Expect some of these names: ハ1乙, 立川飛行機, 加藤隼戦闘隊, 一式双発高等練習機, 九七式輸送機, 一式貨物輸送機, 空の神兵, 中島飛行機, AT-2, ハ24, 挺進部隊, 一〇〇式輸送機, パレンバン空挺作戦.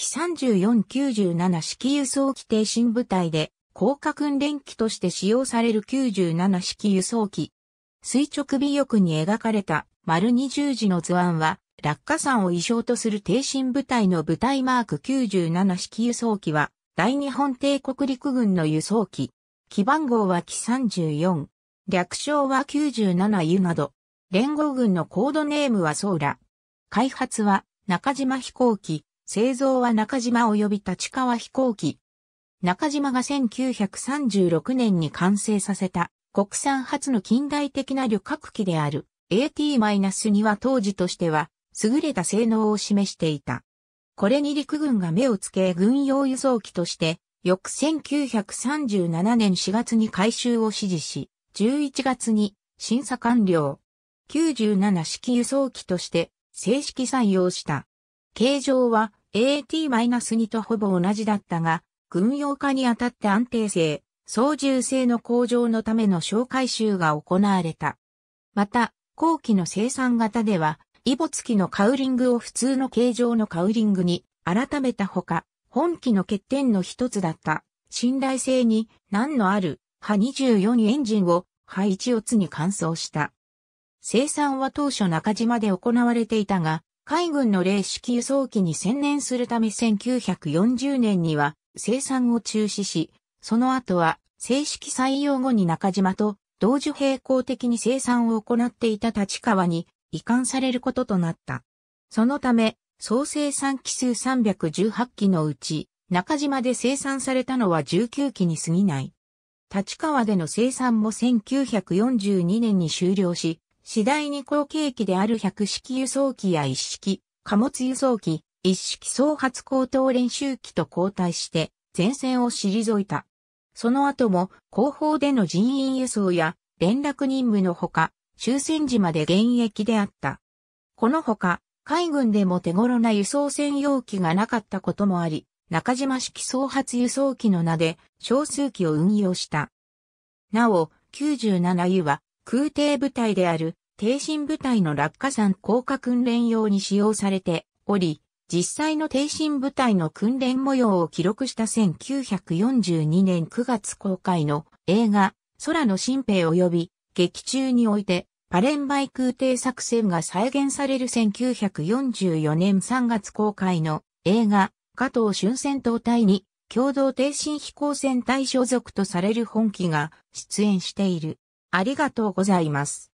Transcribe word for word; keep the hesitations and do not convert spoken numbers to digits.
機さんじゅうよん きゅうじゅうなな式輸送機挺身部隊で降下訓練機として使用されるきゅうじゅうなな式輸送機。垂直尾翼に描かれた丸二十字の図案は落下傘を意匠とする挺身部隊の部隊マークきゅうじゅうなな式輸送機は大日本帝国陸軍の輸送機。機番号は機さんじゅうよん。略称はきゅうじゅうなな ユーなど。連合軍のコードネームはソーラ。開発は中島飛行機。製造は中島及び立川飛行機。中島がせんきゅうひゃくさんじゅうろくねんに完成させた国産初の近代的な旅客機である エーティーに は当時としては優れた性能を示していた。これに陸軍が目をつけ軍用輸送機として翌せんきゅうひゃくさんじゅうななねん しがつに改修を指示しじゅういちがつに審査完了。きゅうじゅうなな式輸送機として正式採用した。形状は エーティーに とほぼ同じだったが軍用化にあたって安定性、操縦性の向上のための小改修が行われた。また、後期の生産型では、イボ付きのカウリングを普通の形状のカウリングに改めたほか、本機の欠点の一つだった、信頼性に難のある、エイチ にじゅうよんエンジンを、エイチ いち オツに換装した。生産は当初中島で行われていたが、海軍の零式輸送機に専念するためせんきゅうひゃくよんじゅうねんには、生産を中止し、その後は正式採用後に中島と同時並行的に生産を行っていた立川に移管されることとなった。そのため、総生産機数さんびゃくじゅうはちきのうち、中島で生産されたのはじゅうきゅうきに過ぎない。立川での生産もせんきゅうひゃくよんじゅうにねんに終了し、次第に後継機であるひゃく式輸送機やいち式、貨物輸送機、一式総発高等練習機と交代して前線を退いた。その後も後方での人員輸送や連絡任務のほか終戦時まで現役であった。このほか海軍でも手頃な輸送専用機がなかったこともあり、中島式総発輸送機の名で少数機を運用した。なお、きゅうじゅうなな ユー は空挺部隊である挺身部隊の落下傘降下訓練用に使用されており、実際の挺身部隊の訓練模様を記録したせんきゅうひゃくよんじゅうにねん くがつ公開の映画、空の新兵及び劇中においてパレンバイ空挺作戦が再現されるせんきゅうひゃくよんじゅうよねん さんがつ公開の映画、加藤俊戦闘隊に共同挺身飛行船隊所属とされる本機が出演している。ありがとうございます。